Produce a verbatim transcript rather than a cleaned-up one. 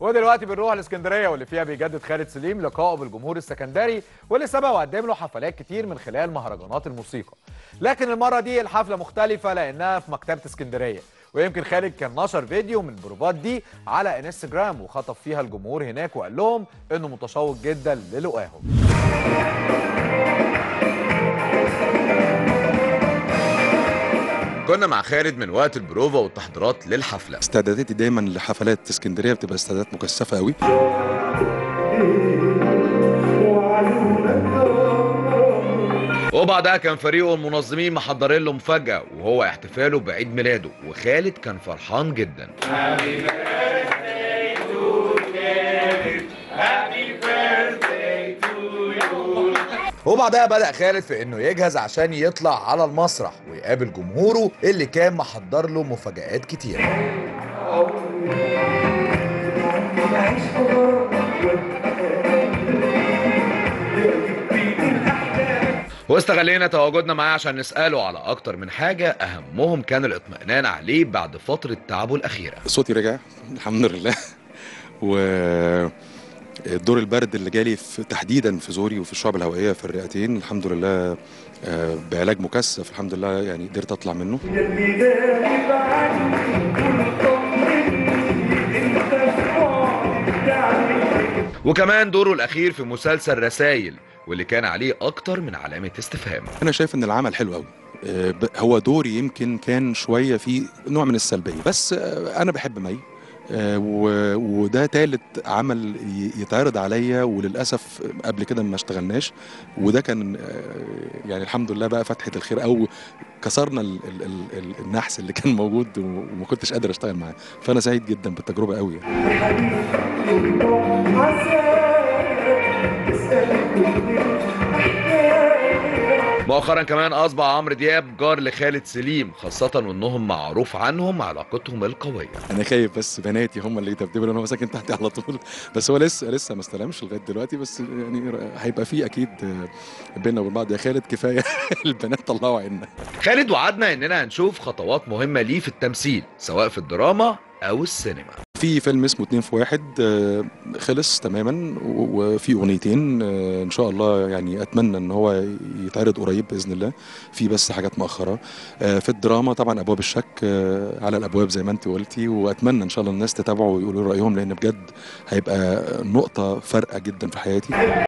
ودلوقتي بنروح الاسكندريه واللي فيها بيجدد خالد سليم لقائه بالجمهور السكندري واللي سبق وقدم له حفلات كتير من خلال مهرجانات الموسيقى، لكن المره دي الحفله مختلفه لانها في مكتبه اسكندريه. ويمكن خالد كان نشر فيديو من البروفات دي على انستغرام وخطب فيها الجمهور هناك وقال لهم انه متشوق جدا للقاهم. كنا مع خالد من وقت البروفا والتحضيرات للحفله. استعداداتي دايما لحفلات اسكندريه بتبقى استعدادات مكثفه قوي. وبعدها كان فريقه المنظمين محضرين له مفاجاه وهو احتفاله بعيد ميلاده، وخالد كان فرحان جدا. وبعدها بدأ خالد في انه يجهز عشان يطلع على المسرح ويقابل جمهوره اللي كان محضر له مفاجآت كتير. واستغلينا تواجدنا معاه عشان نسأله على أكتر من حاجة، أهمهم كان الاطمئنان عليه بعد فترة تعبه الأخيرة. صوتي رجع الحمد لله، و الدور البرد اللي جالي في تحديدا في زوري وفي الشعب الهوائيه في الرئتين الحمد لله بعلاج مكثف الحمد لله، يعني قدرت اطلع منه. وكمان دوره الاخير في مسلسل رسائل واللي كان عليه اكتر من علامه استفهام. انا شايف ان العمل حلو قوي، هو دوري يمكن كان شويه فيه نوع من السلبيه، بس انا بحب مي وده تالت عمل يتعرض عليا وللاسف قبل كده ما اشتغلناش، وده كان يعني الحمد لله بقى فتحه الخير او كسرنا ال ال ال النحس اللي كان موجود وما كنتش قادر اشتغل معاه، فانا سعيد جدا بالتجربه قوي. مؤخرا كمان اصبح عمرو دياب جار لخالد سليم، خاصه وانهم معروف عنهم علاقتهم القويه. انا خايف بس بناتي هم اللي يتبدلوا، انا ساكن تحت على طول، بس هو لسه لسه ما استلمش لغايه دلوقتي، بس يعني هيبقى في اكيد بيننا وبين بعض. يا خالد كفايه البنات طلعوا عنا. خالد وعدنا اننا هنشوف خطوات مهمه ليه في التمثيل سواء في الدراما او السينما. في فيلم اسمه اتنين في واحد خلص تماما، وفي اغنيتين ان شاء الله يعني اتمنى ان هو يتعرض قريب باذن الله، في بس حاجات مؤخره. في الدراما طبعا ابواب الشك على الابواب زي ما انت قلتي، واتمنى ان شاء الله الناس تتابعه ويقولوا رايهم لان بجد هيبقى نقطه فارقه جدا في حياتي.